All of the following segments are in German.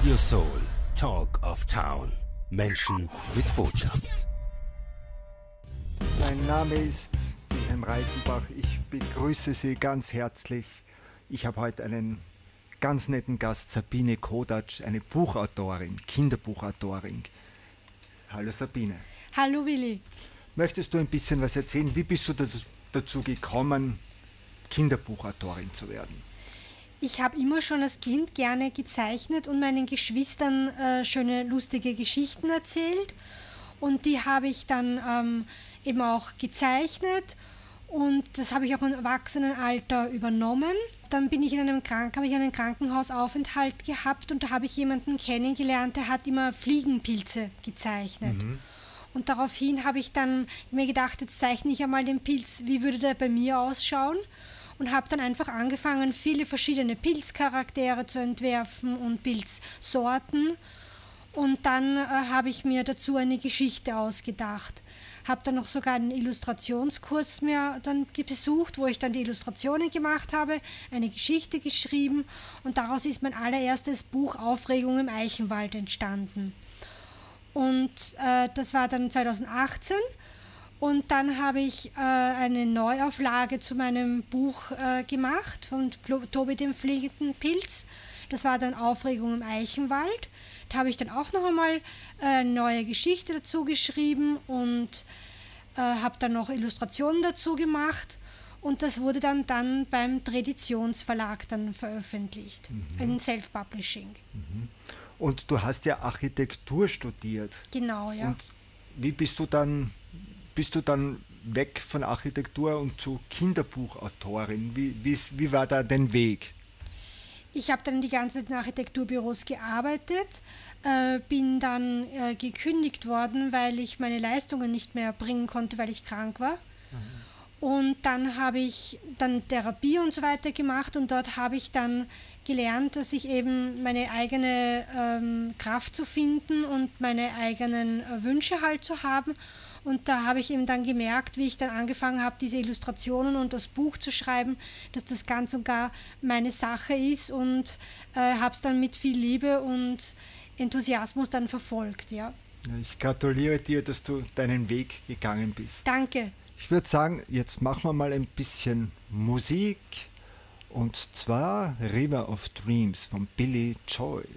Radio Soul, Talk of Town. Menschen mit Botschaft. Mein Name ist Wilhelm Reitenbach. Ich begrüße Sie ganz herzlich. Ich habe heute einen ganz netten Gast, Sabine Kodatsch, eine Buchautorin, Kinderbuchautorin. Hallo Sabine. Hallo Willi. Möchtest du ein bisschen was erzählen? Wie bist du dazu gekommen, Kinderbuchautorin zu werden? Ich habe immer schon als Kind gerne gezeichnet und meinen Geschwistern schöne, lustige Geschichten erzählt. Und die habe ich dann eben auch gezeichnet und das habe ich auch im Erwachsenenalter übernommen. Dann bin ich in habe ich einen Krankenhausaufenthalt gehabt und da habe ich jemanden kennengelernt, der hat immer Fliegenpilze gezeichnet. Mhm. Und daraufhin habe ich dann mir gedacht, jetzt zeichne ich einmal den Pilz, wie würde der bei mir ausschauen? Und habe dann einfach angefangen, viele verschiedene Pilzcharaktere zu entwerfen und Pilzsorten. Und dann habe ich mir dazu eine Geschichte ausgedacht. Habe dann noch sogar einen Illustrationskurs mir dann besucht, wo ich dann die Illustrationen gemacht habe, eine Geschichte geschrieben und daraus ist mein allererstes Buch Aufregung im Eichenwald entstanden. Und das war dann 2018. Und dann habe ich eine Neuauflage zu meinem Buch gemacht, von Tobi dem fliegenden Pilz. Das war dann Aufregung im Eichenwald. Da habe ich dann auch noch einmal eine neue Geschichte dazu geschrieben und habe dann noch Illustrationen dazu gemacht. Und das wurde dann beim Traditionsverlag dann veröffentlicht, in Self-Publishing. Mhm. Und du hast ja Architektur studiert. Genau, ja. Und wie bist du dann weg von Architektur und zu Kinderbuchautorin? Wie war da dein Weg? Ich habe dann die ganze Zeit in Architekturbüros gearbeitet, bin dann gekündigt worden, weil ich meine Leistungen nicht mehr erbringen konnte, weil ich krank war. Mhm. Und dann habe ich dann Therapie und so weiter gemacht und dort habe ich dann gelernt, dass ich eben meine eigene Kraft zu finden und meine eigenen Wünsche halt zu haben. Und da habe ich eben dann gemerkt, wie ich dann angefangen habe, diese Illustrationen und das Buch zu schreiben, dass das ganz und gar meine Sache ist und habe es dann mit viel Liebe und Enthusiasmus dann verfolgt. Ja. Ich gratuliere dir, dass du deinen Weg gegangen bist. Danke. Ich würde sagen, jetzt machen wir mal ein bisschen Musik und zwar River of Dreams von Billy Joel.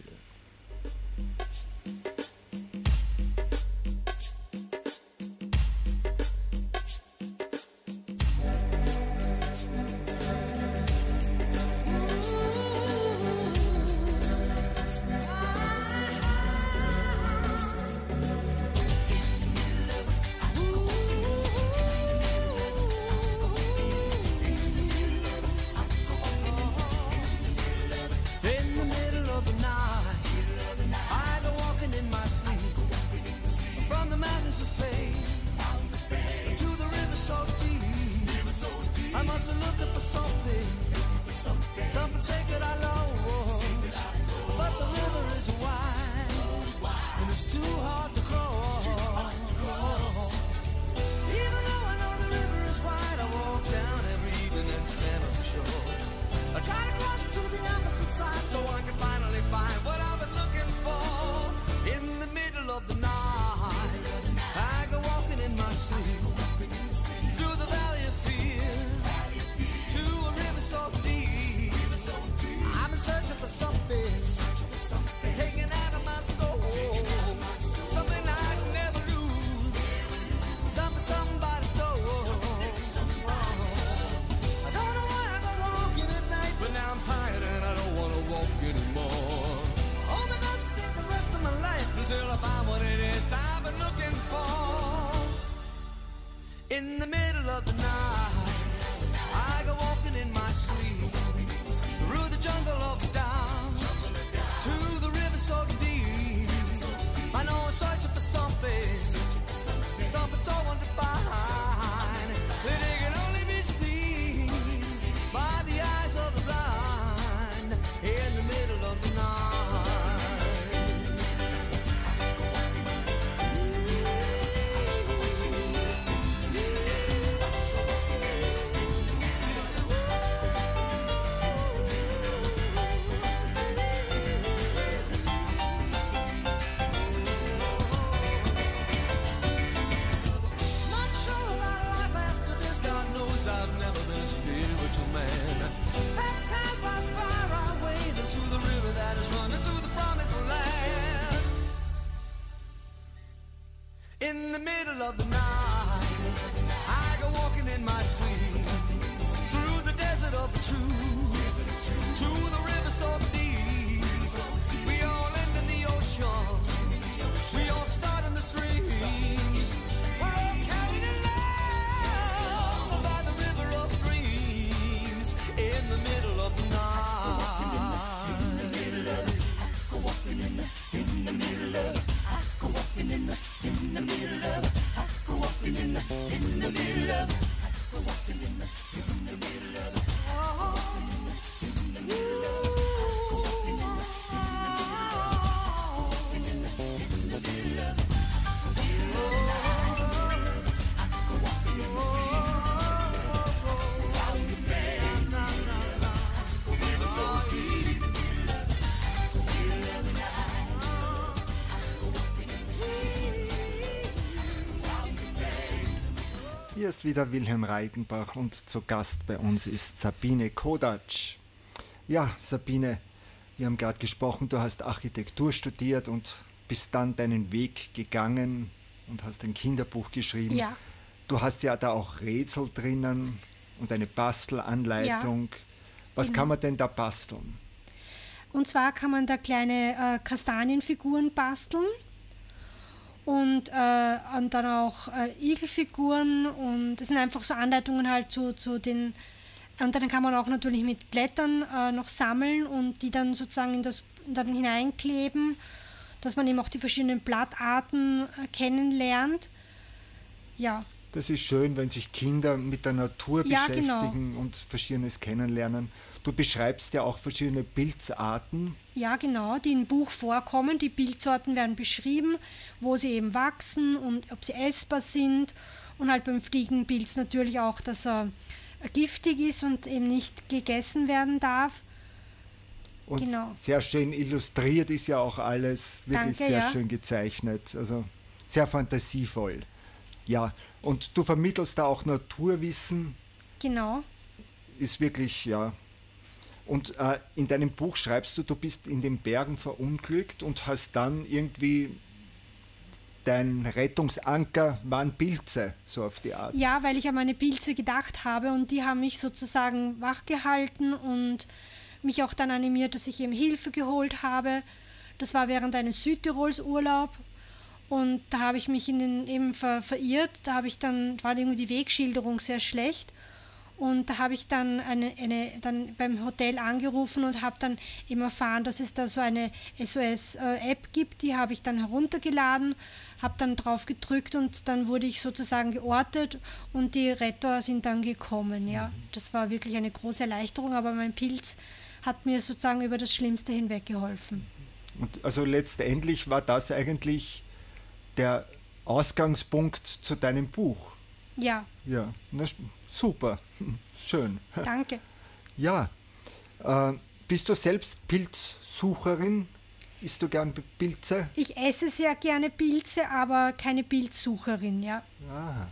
In the middle of the night, I go walking in my sleep through the desert of the truth, to the river so deep. We all end in the ocean. We all start in the streams. We're all carried along by the river of dreams. In the middle of the night. In the middle of the night. I go walking in the middle of the night. I go walking in the middle of it. I go walking in the middle of it. I go walking in the middle of it. Oh, in the middle of it. Hier ist wieder Wilhelm Reitenbach und zu Gast bei uns ist Sabine Kodatsch. Ja, Sabine, wir haben gerade gesprochen, du hast Architektur studiert und bist dann deinen Weg gegangen und hast ein Kinderbuch geschrieben. Ja. Du hast ja da auch Rätsel drinnen und eine Bastelanleitung. Ja, was genau kann man denn da basteln? Und zwar kann man da kleine Kastanienfiguren basteln. Und dann auch Igelfiguren, und das sind einfach so Anleitungen halt zu den, und dann kann man auch natürlich mit Blättern noch sammeln und die dann sozusagen dann hineinkleben, dass man eben auch die verschiedenen Blattarten kennenlernt. Ja. Das ist schön, wenn sich Kinder mit der Natur beschäftigen, ja, genau, und Verschiedenes kennenlernen. Du beschreibst ja auch verschiedene Pilzarten. Ja, genau, die im Buch vorkommen. Die Pilzsorten werden beschrieben, wo sie eben wachsen und ob sie essbar sind. Und halt beim Fliegenpilz natürlich auch, dass er giftig ist und eben nicht gegessen werden darf. Und genau, sehr schön illustriert ist ja auch alles. Wirklich, danke, sehr, ja, schön gezeichnet. Also sehr fantasievoll. Ja, und du vermittelst da auch Naturwissen. Genau. Ist wirklich, ja. Und in deinem Buch schreibst du bist in den Bergen verunglückt und hast dann irgendwie dein Rettungsanker waren Pilze, so auf die Art. Ja, weil ich an meine Pilze gedacht habe und die haben mich sozusagen wachgehalten und mich auch dann animiert, dass ich eben Hilfe geholt habe. Das war während eines Südtirols-Urlaub. Und da habe ich mich eben verirrt, da habe ich dann, war irgendwie die Wegschilderung sehr schlecht, und da habe ich dann, dann beim Hotel angerufen und habe dann eben erfahren, dass es da so eine SOS-App gibt, die habe ich dann heruntergeladen, habe dann drauf gedrückt und dann wurde ich sozusagen geortet und die Retter sind dann gekommen, ja. Das war wirklich eine große Erleichterung, aber mein Pilz hat mir sozusagen über das Schlimmste hinweggeholfen. Und also letztendlich war das eigentlich der Ausgangspunkt zu deinem Buch. Ja. Ja, na, super, schön. Danke. Ja, bist du selbst Pilzsucherin? Isst du gern Pilze? Ich esse sehr gerne Pilze, aber keine Pilzsucherin, ja. Ah.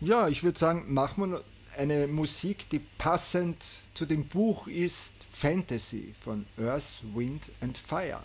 Ja, ich würde sagen, machen wir eine Musik, die passend zu dem Buch ist, Fantasy von Earth, Wind and Fire.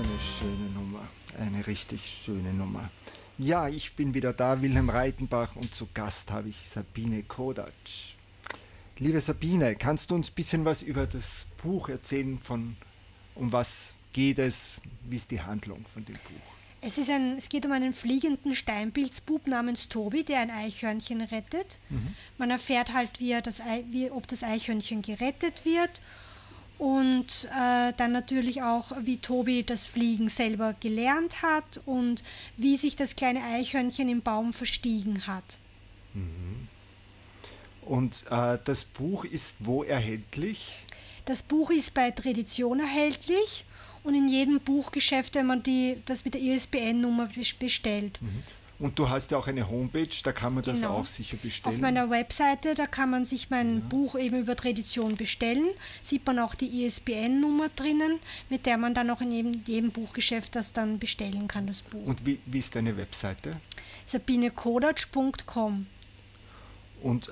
Eine schöne Nummer, eine richtig schöne Nummer. Ja, ich bin wieder da, Wilhelm Reitenbach, und zu Gast habe ich Sabine Kodatsch. Liebe Sabine, kannst du uns ein bisschen was über das Buch erzählen, um was geht es, wie ist die Handlung von dem Buch? Es geht um einen fliegenden Steinpilzbub namens Tobi, der ein Eichhörnchen rettet. Mhm. Man erfährt halt, ob das Eichhörnchen gerettet wird und dann natürlich auch, wie Tobi das Fliegen selber gelernt hat und wie sich das kleine Eichhörnchen im Baum verstiegen hat. Mhm. Und das Buch ist wo erhältlich? Das Buch ist bei Tradition erhältlich. Und in jedem Buchgeschäft, wenn man das mit der ISBN-Nummer bestellt. Und du hast ja auch eine Homepage, da kann man das auch sicher bestellen. Auf meiner Webseite, da kann man sich mein Buch eben über Tradition bestellen. Sieht man auch die ISBN-Nummer drinnen, mit der man dann auch in jedem Buchgeschäft das dann bestellen kann, das Buch. Und wie ist deine Webseite? SabineKodatsch.com. Und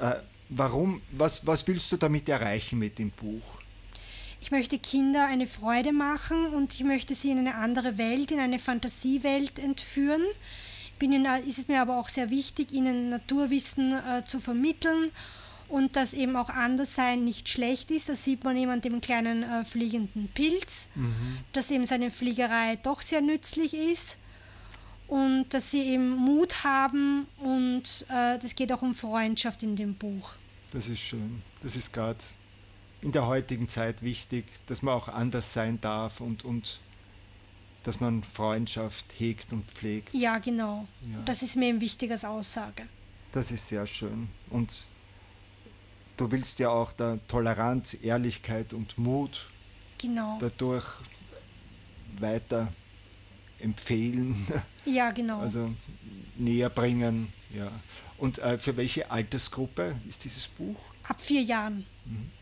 was willst du damit erreichen mit dem Buch? Ich möchte Kinder eine Freude machen und ich möchte sie in eine andere Welt, in eine Fantasiewelt entführen. Es ist mir aber auch sehr wichtig, ihnen Naturwissen zu vermitteln und dass eben auch Anderssein nicht schlecht ist. Das sieht man eben an dem kleinen fliegenden Pilz, dass eben seine Fliegerei doch sehr nützlich ist und dass sie eben Mut haben und das geht auch um Freundschaft in dem Buch. Das ist schön, das ist gerade in der heutigen Zeit wichtig, dass man auch anders sein darf und dass man Freundschaft hegt und pflegt. Ja, genau. Ja. Das ist mir ein wichtiges Aussage. Das ist sehr schön. Und du willst ja auch da Toleranz, Ehrlichkeit und Mut dadurch weiter empfehlen. Ja, genau. Also näher bringen. Ja. Und für welche Altersgruppe ist dieses Buch? Ab 4 Jahren. Mhm.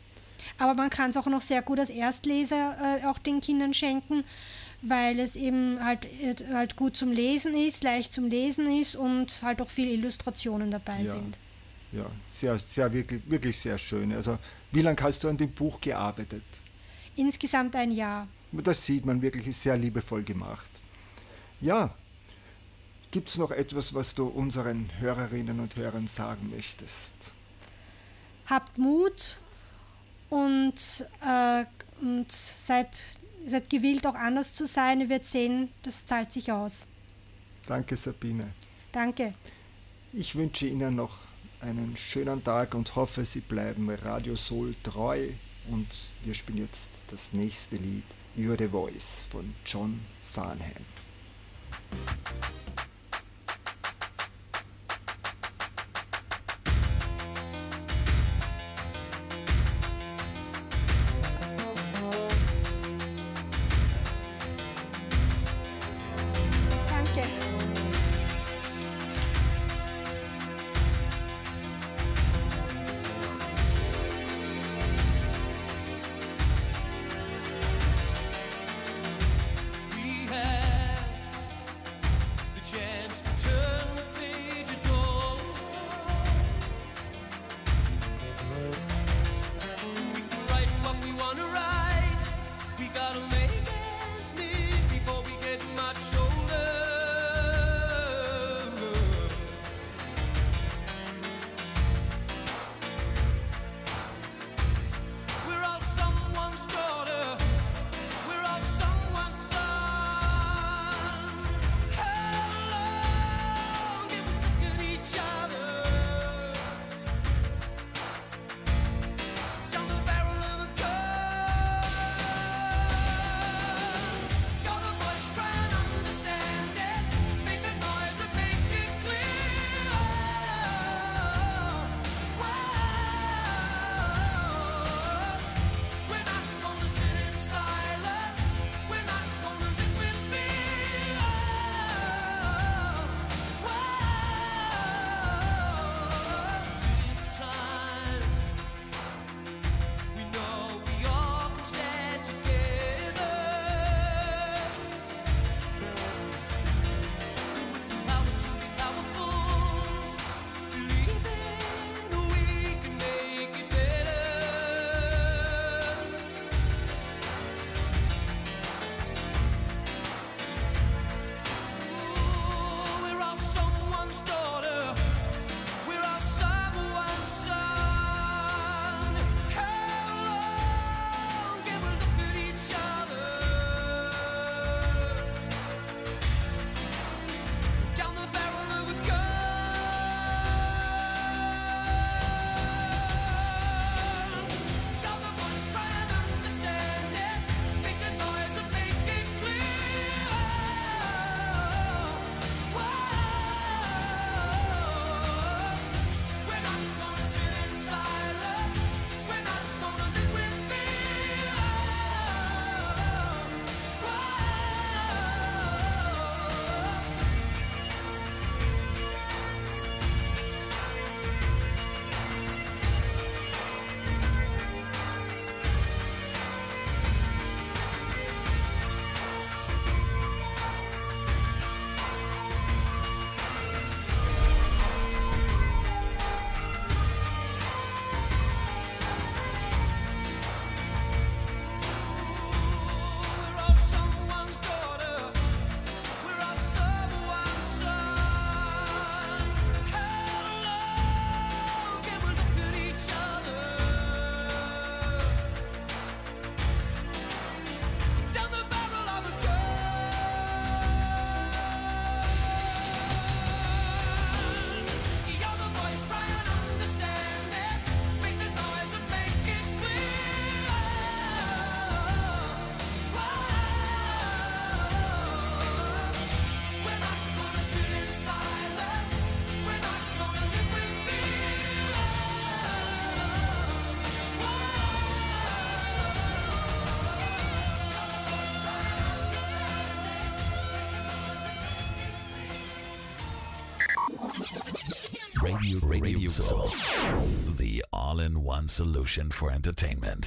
Aber man kann es auch noch sehr gut als Erstleser auch den Kindern schenken, weil es eben halt gut zum Lesen ist, leicht zum Lesen ist und halt auch viele Illustrationen dabei sind. Ja, sehr, wirklich sehr schön. Also wie lange hast du an dem Buch gearbeitet? Insgesamt 1 Jahr. Das sieht man wirklich, ist sehr liebevoll gemacht. Ja, gibt es noch etwas, was du unseren Hörerinnen und Hörern sagen möchtest? Habt Mut. Und seid gewillt, auch anders zu sein. Ihr werdet sehen, das zahlt sich aus. Danke, Sabine. Danke. Ich wünsche Ihnen noch einen schönen Tag und hoffe, Sie bleiben Radio Soul treu. Und wir spielen jetzt das nächste Lied, You're the Voice von John Farnham. Radio Soul, the all-in-one solution for entertainment.